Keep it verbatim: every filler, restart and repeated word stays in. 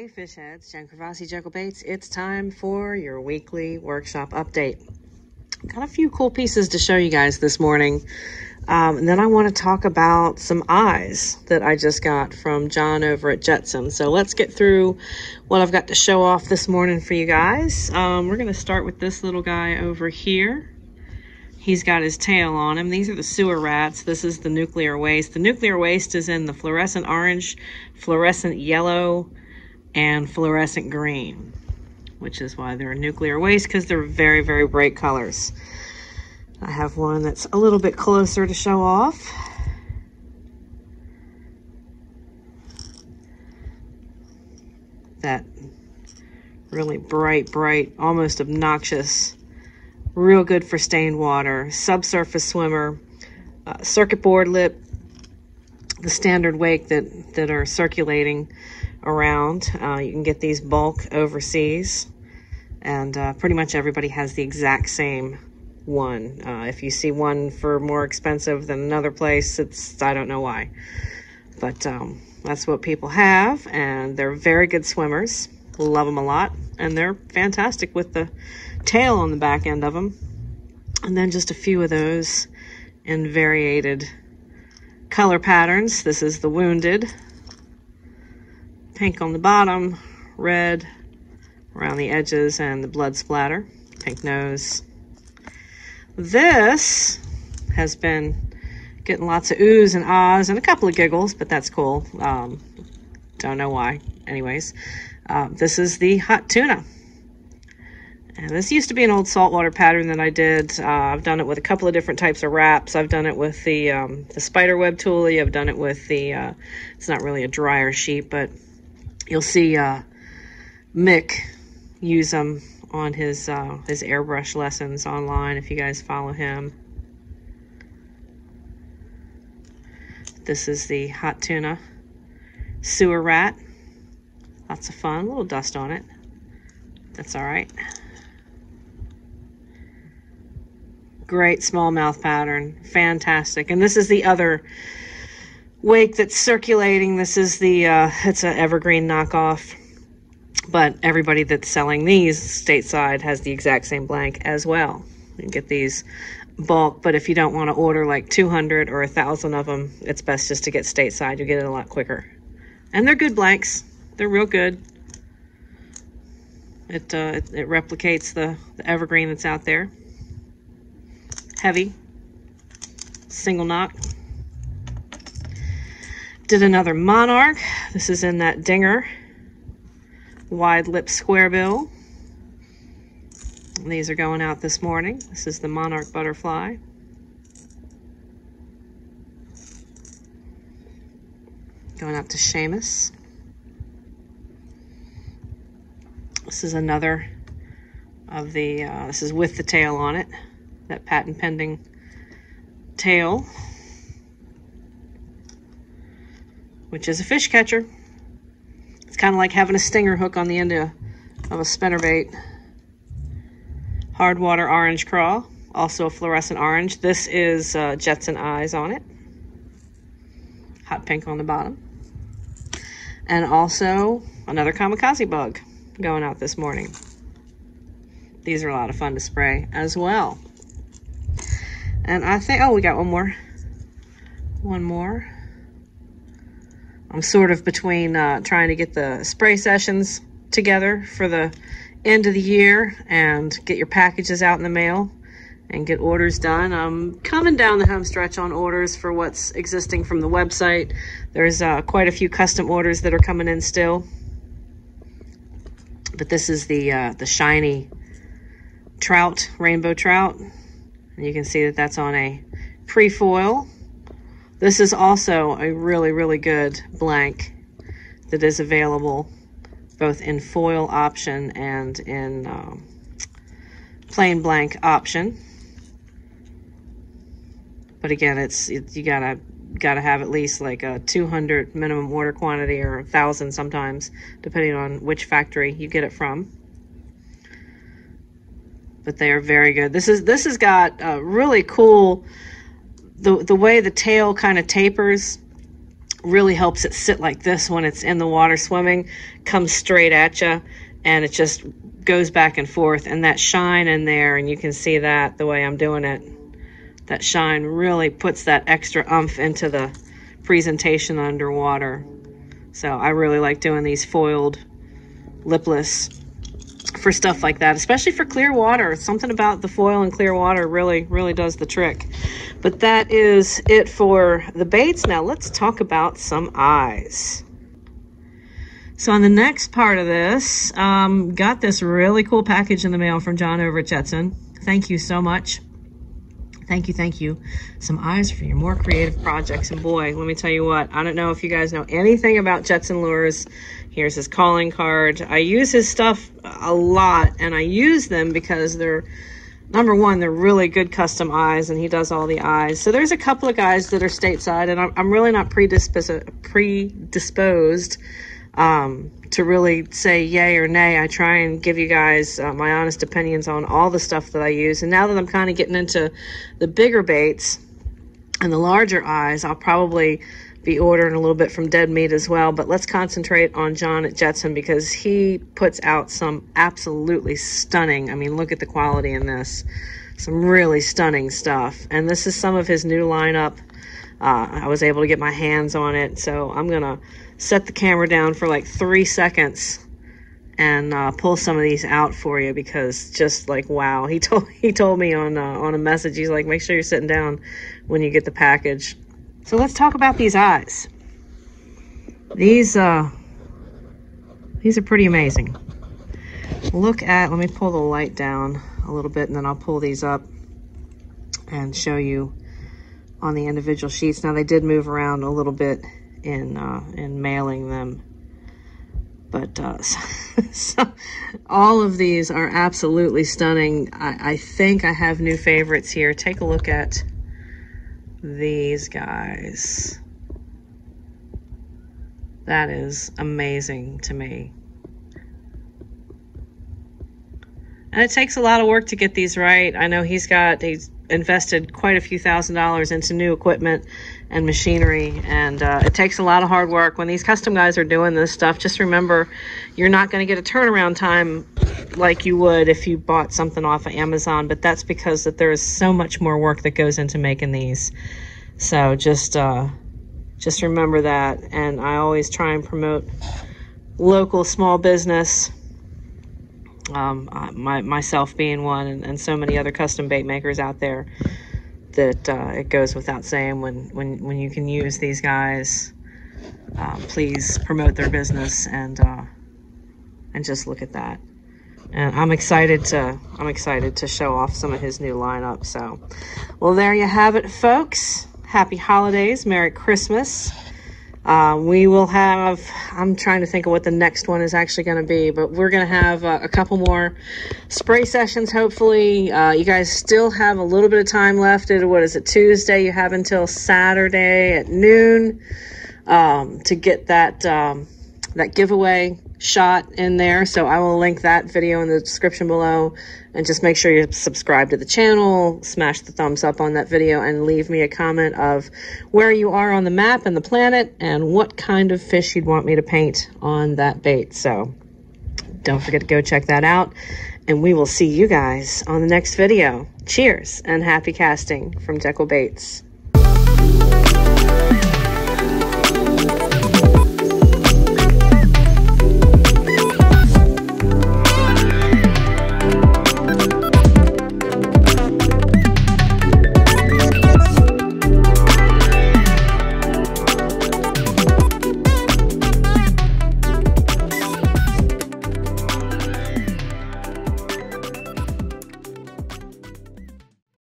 Hey fish heads, Jen Kravassi, Jekyll Baits. It's time for your weekly workshop update. Got a few cool pieces to show you guys this morning. Um, and then I want to talk about some eyes that I just got from John over at Jettson. So let's get through what I've got to show off this morning for you guys. Um, we're going to start with this little guy over here. He's got his tail on him. These are the sewer rats. This is the nuclear waste. The nuclear waste is in the fluorescent orange, fluorescent yellow, and fluorescent green, which is why they're nuclear waste, because they're very, very bright colors. I have one that's a little bit closer to show off. That really bright, bright, almost obnoxious. Real good for stained water, subsurface swimmer, uh, circuit board lip, the standard wake that, that are circulating around. Uh, you can get these bulk overseas, and uh, pretty much everybody has the exact same one. Uh, if you see one for more expensive than another place, it's, I don't know why. But um, that's what people have, and they're very good swimmers. Love them a lot, and they're fantastic with the tail on the back end of them. And then just a few of those in variated color patterns. This is the wounded, pink on the bottom, red around the edges, and the blood splatter, pink nose. This has been getting lots of oohs and ahs and a couple of giggles, but that's cool. Um, don't know why. Anyways, uh, this is the hot tuna. And this used to be an old saltwater pattern that I did. Uh, I've done it with a couple of different types of wraps. I've done it with the um, the spiderweb tule. I've done it with the, uh, it's not really a dryer sheet, but you'll see uh, Mick use them on his, uh, his airbrush lessons online if you guys follow him. This is the hot tuna sewer rat. Lots of fun, a little dust on it. That's all right. Great smallmouth pattern, fantastic. And this is the other wake that's circulating. This is the, uh, it's an evergreen knockoff, but everybody that's selling these stateside has the exact same blank as well. You can get these bulk, but if you don't want to order like two hundred or a thousand of them, it's best just to get stateside. You'll get it a lot quicker. And they're good blanks. They're real good. It, uh, it, it replicates the, the evergreen that's out there. Heavy, single knock. Did another monarch. This is in that dinger, wide lip square bill. And these are going out this morning. This is the monarch butterfly. Going out to Seamus. This is another of the, uh, this is with the tail on it. That patent pending tail, which is a fish catcher. It's kind of like having a stinger hook on the end of, of a spinnerbait. Hard water orange craw, also a fluorescent orange. This is uh, Jettson eyes on it. Hot pink on the bottom. And also another kamikaze bug going out this morning. These are a lot of fun to spray as well. And I think, oh, we got one more. One more. I'm sort of between uh, trying to get the spray sessions together for the end of the year and get your packages out in the mail and get orders done. I'm coming down the home stretch on orders for what's existing from the website. There's uh, quite a few custom orders that are coming in still. But this is the, uh, the shiny trout, rainbow trout. You can see that that's on a pre-foil. This is also a really, really good blank that is available both in foil option and in um, plain blank option. But again, it's it, you gotta gotta have at least like a two hundred minimum order quantity or a thousand sometimes, depending on which factory you get it from. But they are very good. This is this has got a really cool, the the way the tail kind of tapers really helps it sit like this when it's in the water swimming, comes straight at you, and it just goes back and forth. And that shine in there, and you can see that the way I'm doing it, that shine really puts that extra oomph into the presentation underwater. So I really like doing these foiled lipless for stuff like that, especially for clear water. Something about the foil and clear water really, really does the trick. But that is it for the baits. Now let's talk about some eyes. So on the next part of this, um, got this really cool package in the mail from John over at Jettson. Thank you so much. Thank you, thank you. Some eyes for your more creative projects. And boy, let me tell you what, I don't know if you guys know anything about Jettson Lures. Here's his calling card. I use his stuff a lot, and I use them because they're, number one, they're really good custom eyes, and he does all the eyes. So there's a couple of guys that are stateside, and I'm, I'm really not predisposed, predisposed um, to really say yay or nay. I try and give you guys uh, my honest opinions on all the stuff that I use. And now that I'm kind of getting into the bigger baits and the larger eyes, I'll probably be ordering a little bit from Dead Meat as well, but let's concentrate on John at Jettson because he puts out some absolutely stunning, I mean, look at the quality in this, some really stunning stuff. And this is some of his new lineup. Uh, I was able to get my hands on it, so I'm going to set the camera down for like three seconds and uh, pull some of these out for you because just like, wow. He told, he told me on, uh, on a message, he's like, make sure you're sitting down when you get the package. So let's talk about these eyes. These, uh, these are pretty amazing. Look at, let me pull the light down a little bit and then I'll pull these up and show you on the individual sheets. Now they did move around a little bit in, uh, in mailing them. But uh, so, so all of these are absolutely stunning. I, I think I have new favorites here. Take a look at these guys. That is amazing to me. And it takes a lot of work to get these right. I know he's got, he's invested quite a few thousand dollars into new equipment and machinery, and uh, it takes a lot of hard work. When these custom guys are doing this stuff, just remember you're not going to get a turnaround time like you would if you bought something off of Amazon, but that's because that there is so much more work that goes into making these. So just uh, just remember that. And I always try and promote local small business, um, my, myself being one, and, and so many other custom bait makers out there, that uh, it goes without saying when, when, when you can use these guys, uh, please promote their business and, uh, and just look at that. And I'm excited to, I'm excited to show off some of his new lineup. So, well, there you have it, folks. Happy holidays. Merry Christmas. Uh, we will have, I'm trying to think of what the next one is actually going to be, but we're going to have uh, a couple more spray sessions, hopefully. Uh, you guys still have a little bit of time left. It, what is it, Tuesday? You have until Saturday at noon um, to get that, um, that giveaway shot in there. So I will link that video in the description below, and just make sure you're subscribed to the channel, smash the thumbs up on that video, and leave me a comment of where you are on the map and the planet and what kind of fish you'd want me to paint on that bait. So don't forget to go check that out, and we will see you guys on the next video. Cheers and happy casting from Jekyll Baits.